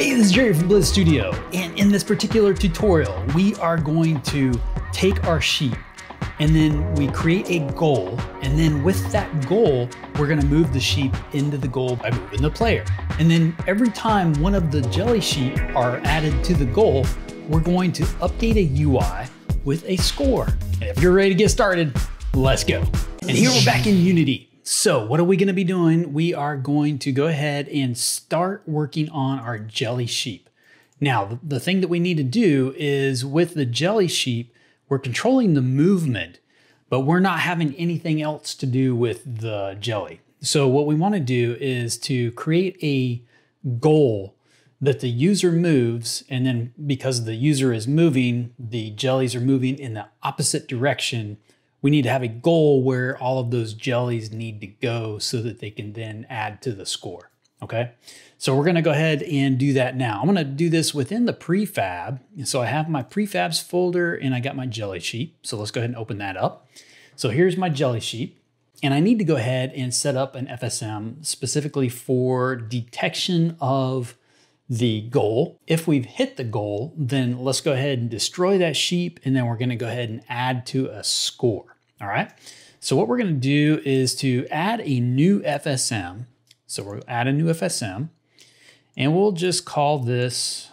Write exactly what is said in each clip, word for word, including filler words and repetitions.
Hey, this is Jerry from Blizz Studio, and in this particular tutorial, we are going to take our sheep and then we create a goal, and then with that goal, we're gonna move the sheep into the goal by moving the player. And then every time one of the jelly sheep are added to the goal, we're going to update a U I with a score. And if you're ready to get started, let's go. And here we're back in Unity. So what are we gonna be doing? We are going to go ahead and start working on our jelly sheep. Now, the thing that we need to do is with the jelly sheep, we're controlling the movement, but we're not having anything else to do with the jelly. So what we wanna do is to create a goal that the user moves, and then because the user is moving, the jellies are moving in the opposite direction. We need to have a goal where all of those jellies need to go so that they can then add to the score, okay? So we're gonna go ahead and do that now. I'm gonna do this within the prefab. So I have my prefabs folder and I got my jelly sheet. So let's go ahead and open that up. So here's my jelly sheet, and I need to go ahead and set up an F S M specifically for detection of the goal. If we've hit the goal, then let's go ahead and destroy that sheep, and then we're gonna go ahead and add to a score, all right? So what we're gonna do is to add a new F S M. So we'll add a new F S M, and we'll just call this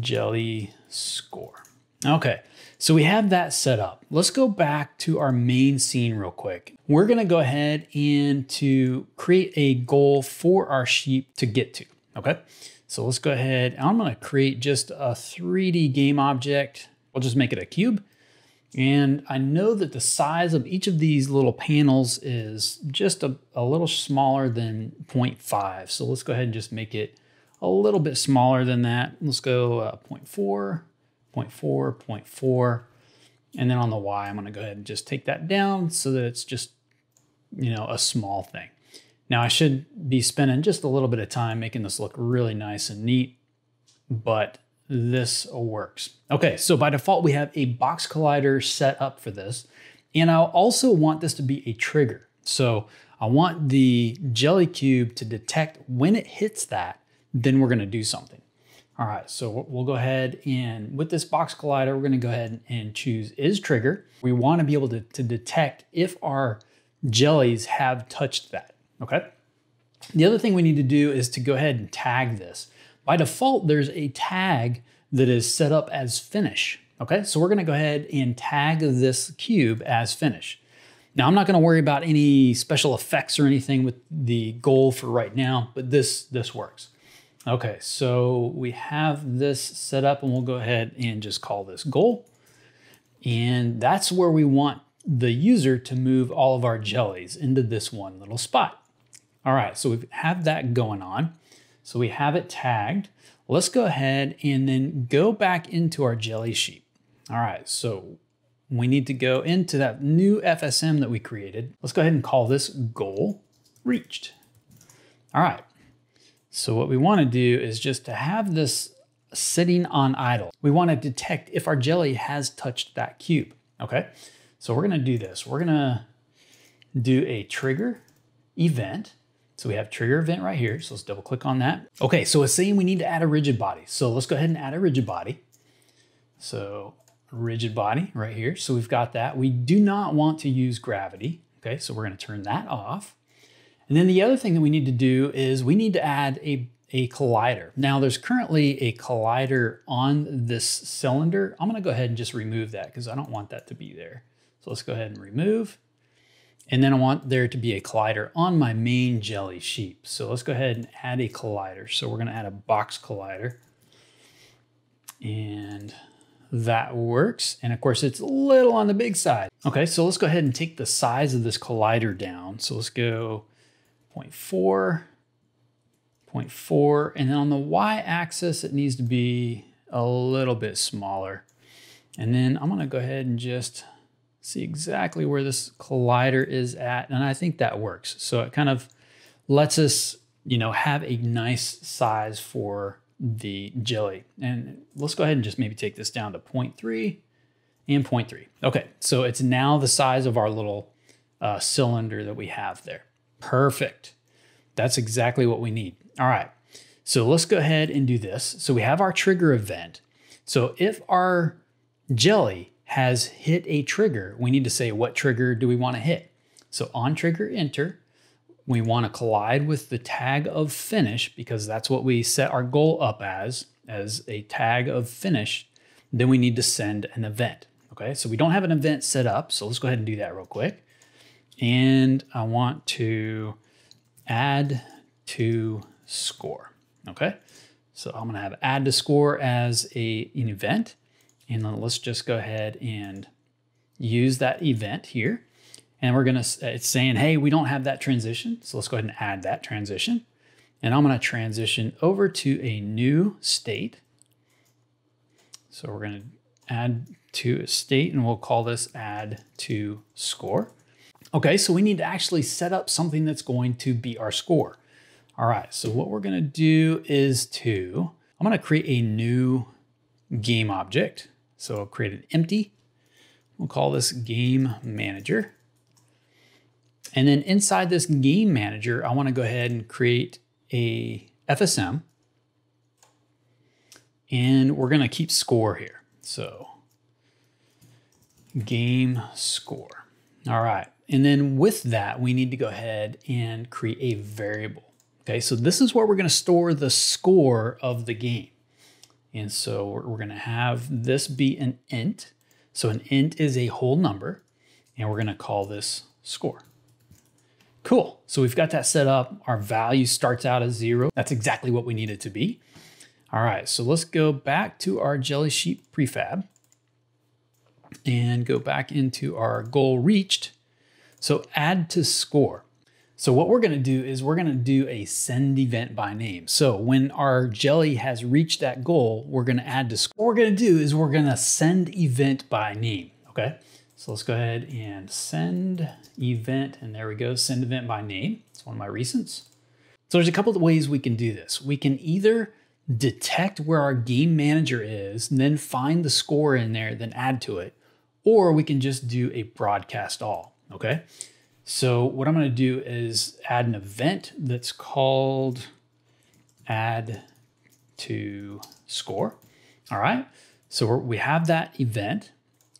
jelly score. Okay, so we have that set up. Let's go back to our main scene real quick. We're gonna go ahead and to create a goal for our sheep to get to. Okay, so let's go ahead. I'm gonna create just a three D game object. We'll just make it a cube. And I know that the size of each of these little panels is just a, a little smaller than zero point five. So let's go ahead and just make it a little bit smaller than that. Let's go uh, zero point four, zero point four, zero point four. And then on the Y, I'm gonna go ahead and just take that down so that it's just, you know, a small thing. Now I should be spending just a little bit of time making this look really nice and neat, but this works. Okay, so by default, we have a box collider set up for this. And I also want this to be a trigger. So I want the jelly cube to detect when it hits that, then we're gonna do something. All right, so we'll go ahead and with this box collider, we're gonna go ahead and choose is trigger. We wanna be able to, to detect if our jellies have touched that, okay? The other thing we need to do is to go ahead and tag this. By default, there's a tag that is set up as finish, okay? So we're gonna go ahead and tag this cube as finish. Now, I'm not gonna worry about any special effects or anything with the goal for right now, but this, this works. Okay, so we have this set up, and we'll go ahead and just call this goal. And that's where we want the user to move all of our jellies into this one little spot. All right, so we have that going on. So we have it tagged. Let's go ahead and then go back into our jelly sheet. All right, so we need to go into that new F S M that we created. Let's go ahead and call this goal reached. All right. So what we want to do is just to have this sitting on idle. We want to detect if our jelly has touched that cube, okay? So we're going to do this. We're going to do a trigger event. So we have trigger event right here. So let's double click on that. Okay, so it's saying we need to add a rigid body. So let's go ahead and add a rigid body. So rigid body right here. So we've got that. We do not want to use gravity. Okay, so we're going to turn that off. And then the other thing that we need to do is we need to add a, a collider. Now there's currently a collider on this cylinder. I'm gonna go ahead and just remove that because I don't want that to be there. So let's go ahead and remove. And then I want there to be a collider on my main jelly sheep. So let's go ahead and add a collider. So we're gonna add a box collider. And that works. And of course it's a little on the big side. Okay, so let's go ahead and take the size of this collider down. So let's go zero point four, zero point four, and then on the y-axis, it needs to be a little bit smaller. And then I'm gonna go ahead and just see exactly where this collider is at, and I think that works. So it kind of lets us, you know, have a nice size for the jelly. And let's go ahead and just maybe take this down to zero point three and zero point three. Okay, so it's now the size of our little uh, cylinder that we have there. Perfect. That's exactly what we need. All right. So let's go ahead and do this. So we have our trigger event. So if our jelly has hit a trigger, we need to say, what trigger do we want to hit? So on trigger enter, we want to collide with the tag of finish, because that's what we set our goal up as, as a tag of finish. Then we need to send an event. Okay, so we don't have an event set up. So let's go ahead and do that real quick. And I want to add to score. Okay, so I'm gonna have add to score as a, an event. And then let's just go ahead and use that event here. And we're gonna, it's saying, hey, we don't have that transition. So let's go ahead and add that transition. And I'm gonna transition over to a new state. So we're gonna add to a state, and we'll call this add to score. Okay, so we need to actually set up something that's going to be our score. All right, so what we're gonna do is to, I'm gonna create a new game object. So I'll create an empty, we'll call this Game Manager. And then inside this Game Manager, I want to go ahead and create a F S M. And we're going to keep score here. So game score. All right. And then with that, we need to go ahead and create a variable. Okay. So this is where we're going to store the score of the game. And so we're going to have this be an int. So an int is a whole number, and we're going to call this score. Cool, so we've got that set up. Our value starts out as zero. That's exactly what we need it to be. All right, so let's go back to our Jelly Sheep prefab and go back into our goal reached. So add to score. So what we're gonna do is we're gonna do a send event by name. So when our jelly has reached that goal, we're gonna add to score. What we're gonna do is we're gonna send event by name, okay? So let's go ahead and send event, and there we go, send event by name. It's one of my recents. So there's a couple of ways we can do this. We can either detect where our game manager is and then find the score in there, then add to it, or we can just do a broadcast all, okay? So what I'm gonna do is add an event that's called add to score, all right? So we're, we have that event.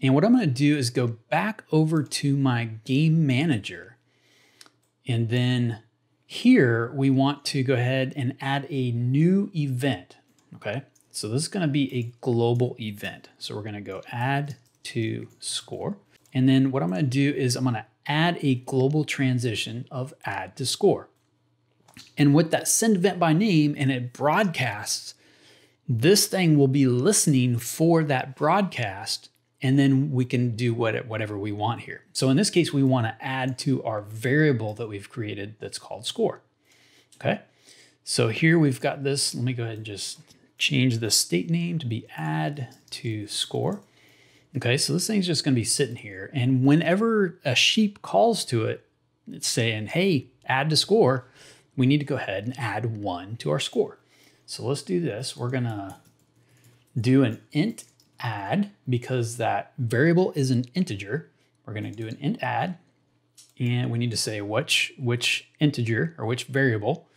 And what I'm gonna do is go back over to my game manager. And then here we want to go ahead and add a new event, okay? So this is gonna be a global event. So we're gonna go add to score. And then what I'm gonna do is I'm gonna add a global transition of add to score. And with that send event by name and it broadcasts, this thing will be listening for that broadcast, and then we can do what, whatever we want here. So in this case, we want to add to our variable that we've created that's called score. Okay, so here we've got this. Let me go ahead and just change the state name to be add to score. Okay, so this thing's just going to be sitting here. And whenever a sheep calls to it, it's saying, hey, add to score, we need to go ahead and add one to our score. So let's do this. We're going to do an int add, because that variable is an integer. We're going to do an int add, and we need to say which, which integer or which variable,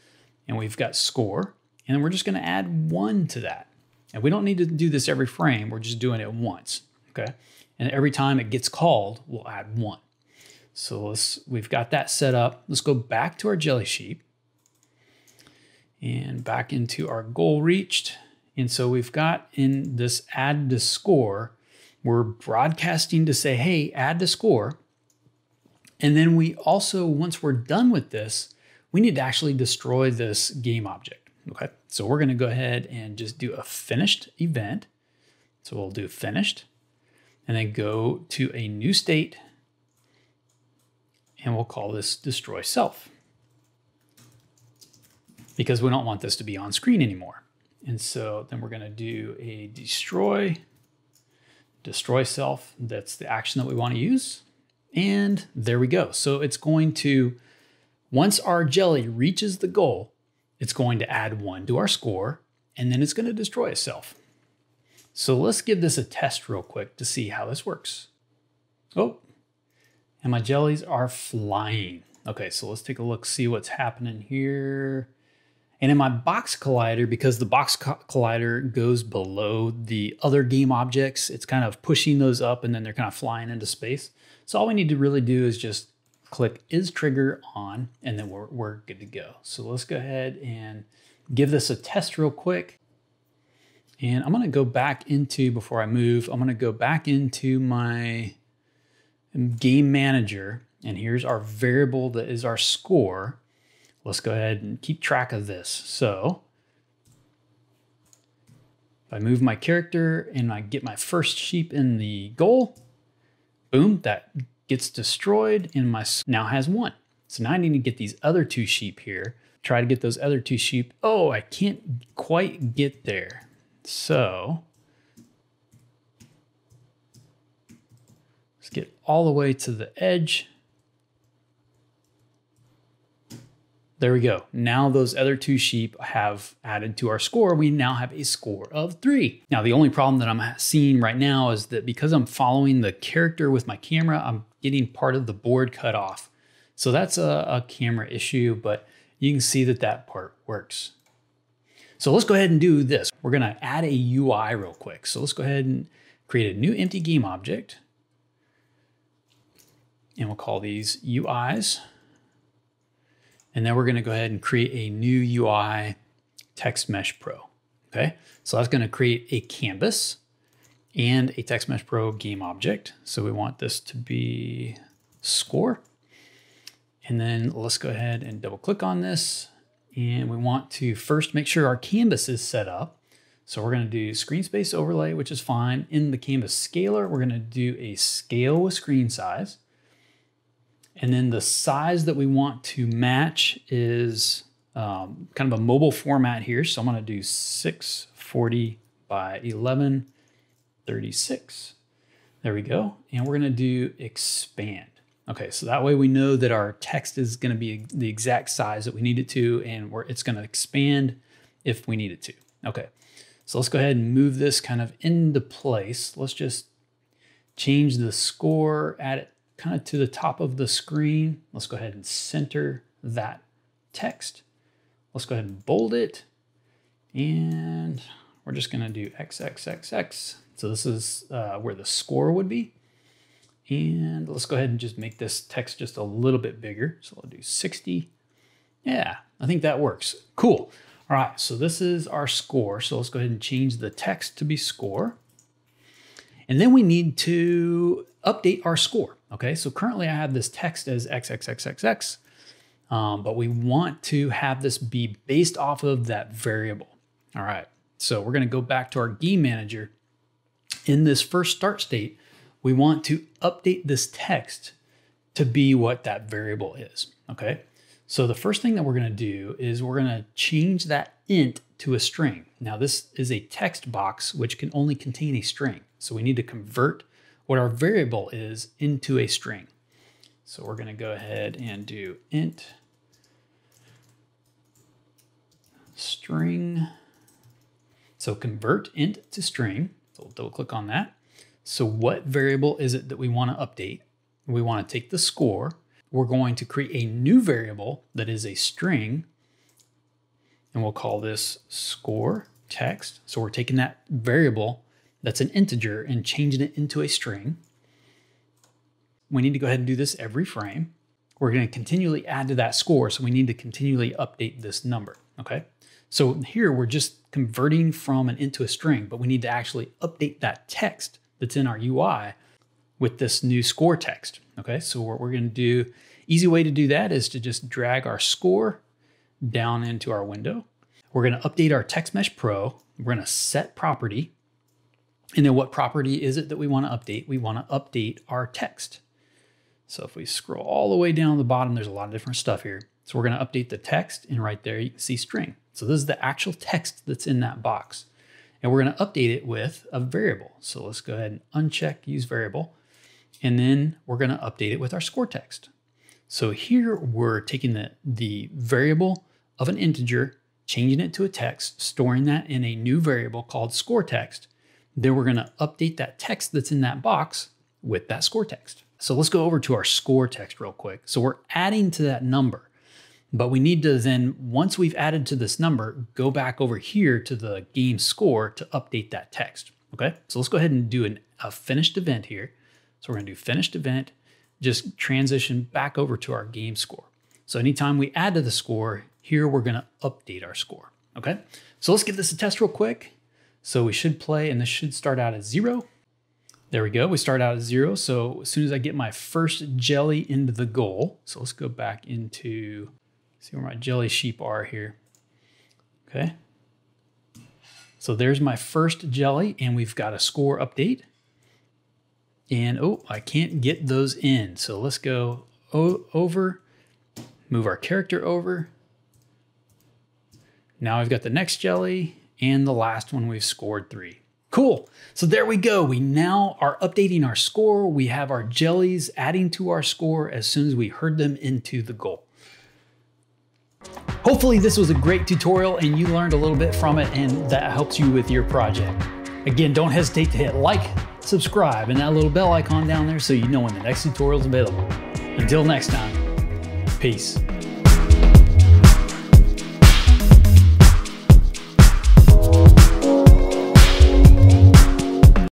and we've got score, and we're just going to add one to that. And we don't need to do this every frame. We're just doing it once. Okay. And every time it gets called, we'll add one. So let's, we've got that set up. Let's go back to our Jelly Sheep and back into our goal reached. And so we've got in this add to score, we're broadcasting to say, hey, add to score. And then we also, once we're done with this, we need to actually destroy this game object, okay? So we're gonna go ahead and just do a finished event. So we'll do finished, and then go to a new state, and we'll call this destroy self, because we don't want this to be on screen anymore. And so then we're gonna do a destroy, destroy self. That's the action that we wanna use. And there we go. So it's going to, once our jelly reaches the goal, it's going to add one to our score, and then it's gonna destroy itself. So let's give this a test real quick to see how this works. Oh, and my jellies are flying. Okay, so let's take a look, see what's happening here. And in my box collider, because the box collider goes below the other game objects, it's kind of pushing those up and then they're kind of flying into space. So all we need to really do is just click is trigger on, and then we're, we're good to go. So let's go ahead and give this a test real quick. And I'm gonna go back into, before I move, I'm gonna go back into my Game Manager. And here's our variable that is our score. Let's go ahead and keep track of this. So if I move my character and I get my first sheep in the goal, boom, that gets destroyed and my now has one. So now I need to get these other two sheep here. Try to get those other two sheep. Oh, I can't quite get there. So let's get all the way to the edge. There we go. Now those other two sheep have added to our score. We now have a score of three. Now, the only problem that I'm seeing right now is that because I'm following the character with my camera, I'm getting part of the board cut off. So that's a, a camera issue, but you can see that that part works. So let's go ahead and do this. We're going to add a U I real quick. So let's go ahead and create a new empty game object. And we'll call these U Is. And then we're going to go ahead and create a new U I Text Mesh Pro. Okay, so that's going to create a canvas and a Text Mesh Pro game object. So we want this to be score. And then let's go ahead and double click on this. And we want to first make sure our canvas is set up. So we're going to do screen space overlay, which is fine. In the canvas scalar, we're going to do a scale with screen size. And then the size that we want to match is um, kind of a mobile format here. So I'm going to do six forty by eleven thirty-six. There we go. And we're going to do expand. Okay, so that way we know that our text is going to be the exact size that we need it to, and we're, it's going to expand if we need it to. Okay, so let's go ahead and move this kind of into place. Let's just change the score, add it kind of to the top of the screen. Let's go ahead and center that text. Let's go ahead and bold it. And we're just gonna do X X X X. So this is uh, where the score would be. And let's go ahead and just make this text just a little bit bigger. So I'll do sixty. Yeah, I think that works. Cool. All right, so this is our score. So let's go ahead and change the text to be score. And then we need to update our score. Okay, so currently I have this text as X X X X X, um, but we want to have this be based off of that variable. All right, so we're gonna go back to our Game Manager. In this first start state, we want to update this text to be what that variable is, okay? So the first thing that we're gonna do is we're gonna change that int to a string. Now this is a text box which can only contain a string. So we need to convert what our variable is into a string. So we're gonna go ahead and do int string. So convert int to string. So we'll double click on that. So what variable is it that we wanna update? We wanna take the score. We're going to create a new variable that is a string, and we'll call this score text. So we're taking that variable that's an integer and changing it into a string. We need to go ahead and do this every frame. We're going to continually add to that score, so we need to continually update this number, okay? So here we're just converting from an int to a string, but we need to actually update that text that's in our U I with this new score text, okay? So what we're going to do, easy way to do that is to just drag our score down into our window. We're going to update our Text Mesh Pro. We're going to set property. And then what property is it that we want to update? We want to update our text. So if we scroll all the way down to the bottom, there's a lot of different stuff here. So we're going to update the text, and right there you can see string. So this is the actual text that's in that box. And we're going to update it with a variable. So let's go ahead and uncheck use variable. And then we're going to update it with our score text. So here we're taking the, the variable of an integer, changing it to a text, storing that in a new variable called score text. Then we're gonna update that text that's in that box with that score text. So let's go over to our score text real quick. So we're adding to that number. But we need to then, once we've added to this number, go back over here to the game score to update that text. Okay, so let's go ahead and do an, a finished event here. So we're gonna do finished event, just transition back over to our game score. So anytime we add to the score here, we're gonna update our score. Okay, so let's give this a test real quick. So we should play, and this should start out at zero. There we go, we start out at zero. So as soon as I get my first jelly into the goal, so let's go back into, see where my jelly sheep are here. Okay, so there's my first jelly, and we've got a score update. And oh, I can't get those in. So let's go over, move our character over. Now I've got the next jelly and the last one we've scored three. Cool, so there we go. We now are updating our score. We have our jellies adding to our score as soon as we herd them into the goal. Hopefully this was a great tutorial and you learned a little bit from it and that helps you with your project. Again, don't hesitate to hit like, subscribe, and that little bell icon down there so you know when the next tutorial is available. Until next time, peace.